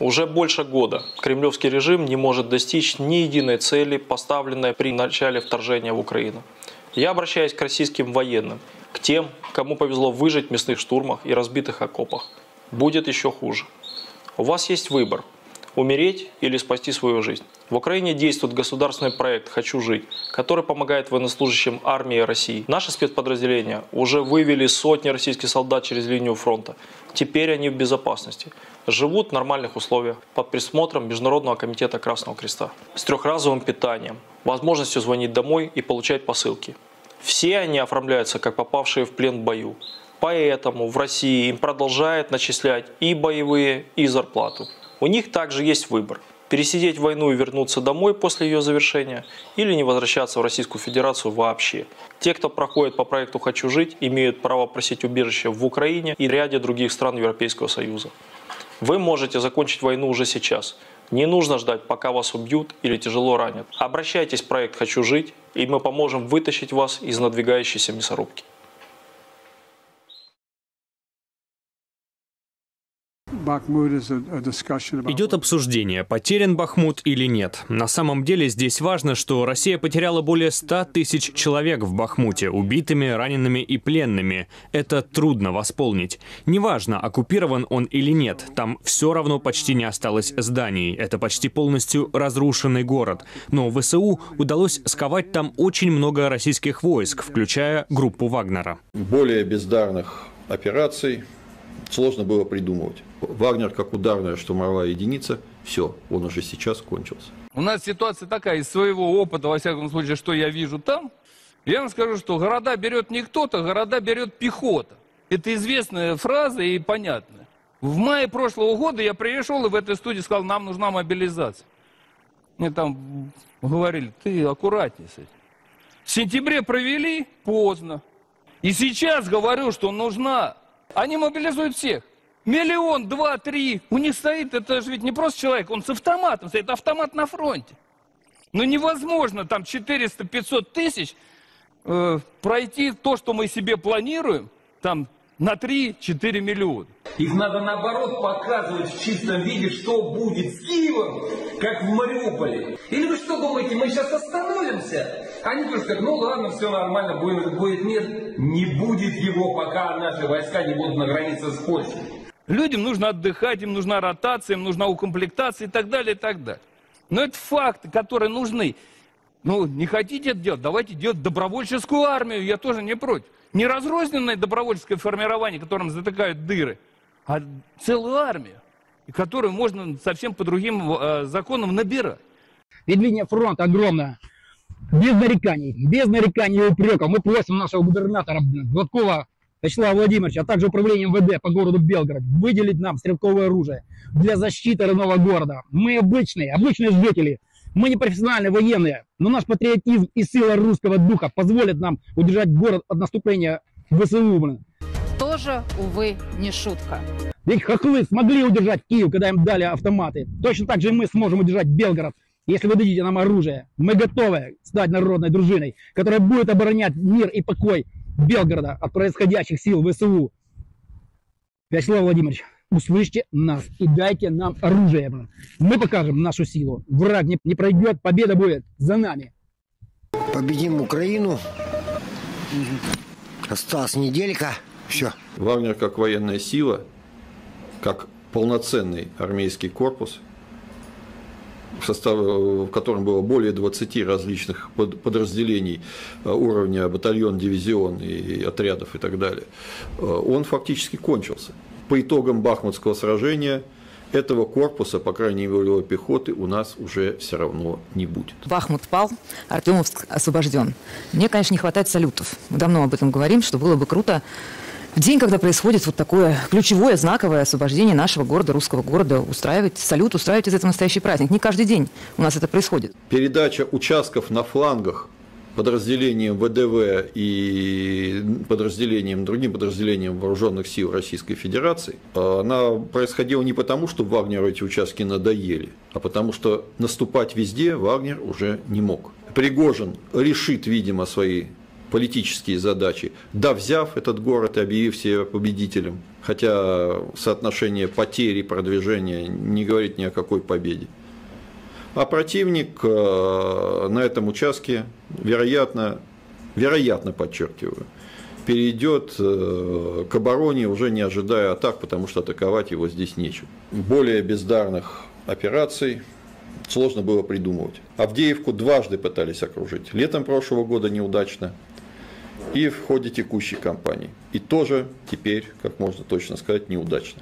Уже больше года кремлевский режим не может достичь ни единой цели, поставленной при начале вторжения в Украину. Я обращаюсь к российским военным, к тем, кому повезло выжить в мясных штурмах и разбитых окопах. Будет еще хуже. У вас есть выбор – умереть или спасти свою жизнь. В Украине действует государственный проект «Хочу жить», который помогает военнослужащим армии России. Наши спецподразделения уже вывели сотни российских солдат через линию фронта. Теперь они в безопасности. Живут в нормальных условиях под присмотром Международного комитета Красного Креста. С трехразовым питанием, возможностью звонить домой и получать посылки. Все они оформляются как попавшие в плен в бою. Поэтому в России им продолжают начислять и боевые, и зарплату. У них также есть выбор. Пересидеть войну и вернуться домой после ее завершения или не возвращаться в Российскую Федерацию вообще. Те, кто проходит по проекту «Хочу жить», имеют право просить убежище в Украине и ряде других стран Европейского Союза. Вы можете закончить войну уже сейчас. Не нужно ждать, пока вас убьют или тяжело ранят. Обращайтесь в проект «Хочу жить», и мы поможем вытащить вас из надвигающейся мясорубки. Идет обсуждение, потерян Бахмут или нет. На самом деле здесь важно, что Россия потеряла более 100 тысяч человек в Бахмуте, убитыми, ранеными и пленными. Это трудно восполнить. Неважно, оккупирован он или нет, там все равно почти не осталось зданий. Это почти полностью разрушенный город. Но ВСУ удалось сковать там очень много российских войск, включая группу Вагнера. Более бездарных операций сложно было придумывать. Вагнер как ударная штурмовая единица, все, он уже сейчас кончился. У нас ситуация такая, из своего опыта, во всяком случае, что я вижу там, я вам скажу, что города берет не кто-то, города берет пехота. Это известная фраза и понятная. В мае прошлого года я пришел и в этой студии сказал, нам нужна мобилизация. Мне там говорили, ты аккуратнее с этим. В сентябре провели, поздно. И сейчас говорю, что нужна. Они мобилизуют всех. 1, 2, 3 миллиона. У них стоит, это же ведь не просто человек, он с автоматом стоит, автомат на фронте. Но невозможно там 400-500 тысяч пройти то, что мы себе планируем, там на 3-4 миллиона. Их надо наоборот показывать в чистом виде, что будет с Киевом, как в Мариуполе. Или вы что думаете, мы сейчас остановимся? Они просто говорят, ну ладно, все нормально, будет мир. Не будет его, пока наши войска не будут на границе с Польшей. Людям нужно отдыхать, им нужна ротация, им нужна укомплектация и так далее, и так далее. Но это факты, которые нужны. Ну, не хотите это делать, давайте делать добровольческую армию, я тоже не против. Не разрозненное добровольческое формирование, которым затыкают дыры, а целую армию, которую можно совсем по другим законам набирать. Ведь линия фронта огромная. Без нареканий и упреков мы просим нашего губернатора Гладкова Вячеслава Владимировича, а также управление МВД по городу Белгород выделить нам стрелковое оружие для защиты родного города. Мы обычные жители, мы не профессиональные военные, но наш патриотизм и сила русского духа позволят нам удержать город от наступления ВСУ. Блин. Тоже, увы, не шутка. Ведь хохлы смогли удержать Киев, когда им дали автоматы. Точно так же и мы сможем удержать Белгород. Если вы дадите нам оружие, мы готовы стать народной дружиной, которая будет оборонять мир и покой Белгорода от происходящих сил ВСУ. Вячеслав Владимирович, услышьте нас и дайте нам оружие. Мы покажем нашу силу. Враг не пройдет, победа будет за нами. Победим Украину. Осталась неделька. Все. Вагнер как военная сила, как полноценный армейский корпус, в котором было более 20 различных подразделений уровня батальон, дивизион и отрядов и так далее, он фактически кончился. По итогам Бахмутского сражения этого корпуса, по крайней мере его пехоты, у нас уже все равно не будет. Бахмут пал, Артемовск освобожден. Мне, конечно, не хватает салютов. Мы давно об этом говорим, что было бы круто. В день, когда происходит вот такое ключевое, знаковое освобождение нашего города, русского города, устраивать салют, устраивать из этого настоящий праздник. Не каждый день у нас это происходит. Передача участков на флангах подразделением ВДВ и другим подразделением вооруженных сил Российской Федерации, она происходила не потому, что Вагнеру эти участки надоели, а потому что наступать везде Вагнер уже не мог. Пригожин решит, видимо, свои политические задачи, да, взяв этот город и объявив себя победителем, хотя соотношение потерь и продвижения не говорит ни о какой победе. А противник на этом участке, вероятно, подчеркиваю, перейдет к обороне, уже не ожидая атак, потому что атаковать его здесь нечем. Более бездарных операций сложно было придумывать. Авдеевку дважды пытались окружить. Летом прошлого года неудачно и в ходе текущей кампании. И тоже теперь, как можно точно сказать, неудачно.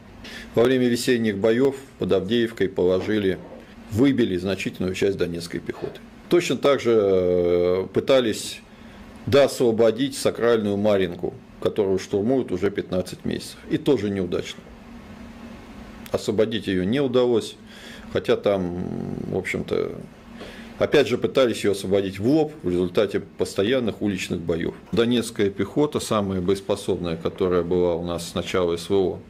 Во время весенних боев под Авдеевкой выбили значительную часть донецкой пехоты. Точно так же пытались освободить сакральную Маринку, которую штурмуют уже 15 месяцев. И тоже неудачно. Освободить ее не удалось, хотя там, в общем-то, опять же пытались ее освободить в лоб в результате постоянных уличных боев. Донецкая пехота, самая боеспособная, которая была у нас с начала СВО,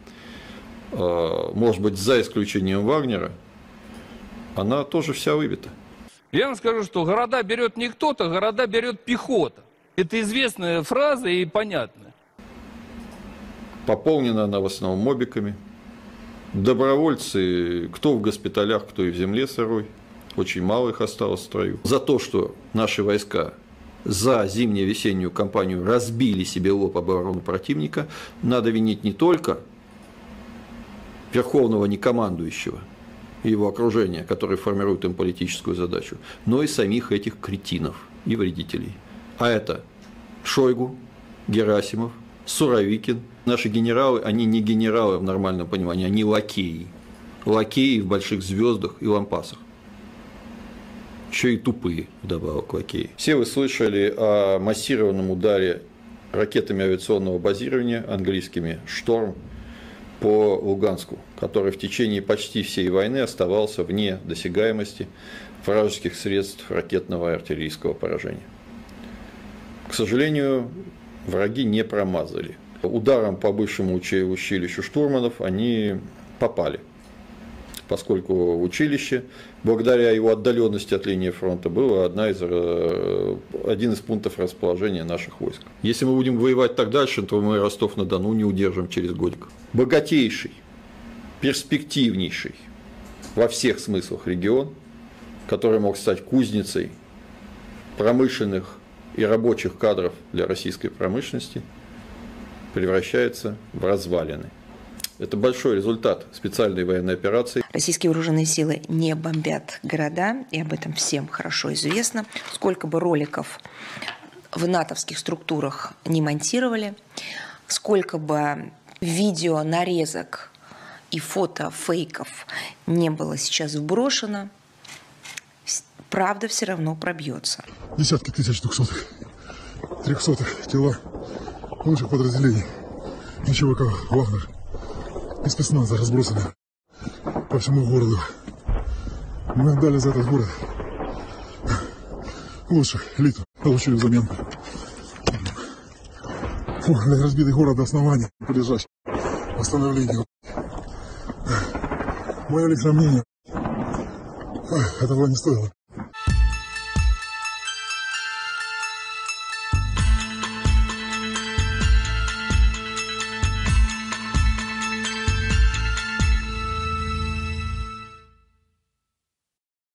может быть, за исключением Вагнера, она тоже вся выбита. Я вам скажу, что города берет не кто-то, города берет пехота. Это известная фраза и понятная. Пополнена она в основном мобиками. Добровольцы, кто в госпиталях, кто и в земле сырой. Очень мало их осталось в строю. За то, что наши войска за зимне-весеннюю кампанию разбили себе лоб об оборону противника, надо винить не только верховного некомандующего и его окружение, которое формирует им политическую задачу, но и самих этих кретинов и вредителей. А это Шойгу, Герасимов, Суровикин. Наши генералы, они не генералы в нормальном понимании, они лакеи. Лакеи в больших звездах и лампасах. Еще и тупые, вдобавок лакеи. Все вы слышали о массированном ударе ракетами авиационного базирования, английскими «Шторм», по Луганску, который в течение почти всей войны оставался вне досягаемости вражеских средств ракетного и артиллерийского поражения. К сожалению, враги не промазали. Ударом по бывшему училищу штурманов они попали, поскольку училище, благодаря его отдаленности от линии фронта, было один из пунктов расположения наших войск. Если мы будем воевать так дальше, то мы Ростов-на-Дону не удержим через годик. Богатейший, перспективнейший во всех смыслах регион, который мог стать кузницей промышленных и рабочих кадров для российской промышленности, превращается в развалины. Это большой результат специальной военной операции. Российские вооруженные силы не бомбят города, и об этом всем хорошо известно. Сколько бы роликов в натовских структурах не монтировали, сколько бы видео, нарезок и фото, фейков не было сейчас вброшено, правда все равно пробьется. Десятки тысяч 200-300 тела лучших подразделений. Ничего, как Вагнер. Из спецназа разбросаны по всему городу. Мы дали за этот город лучших элиту. Получили взамен разбитый город до основания, подлежащий восстановлению. Мое личное мнение, этого не стоило.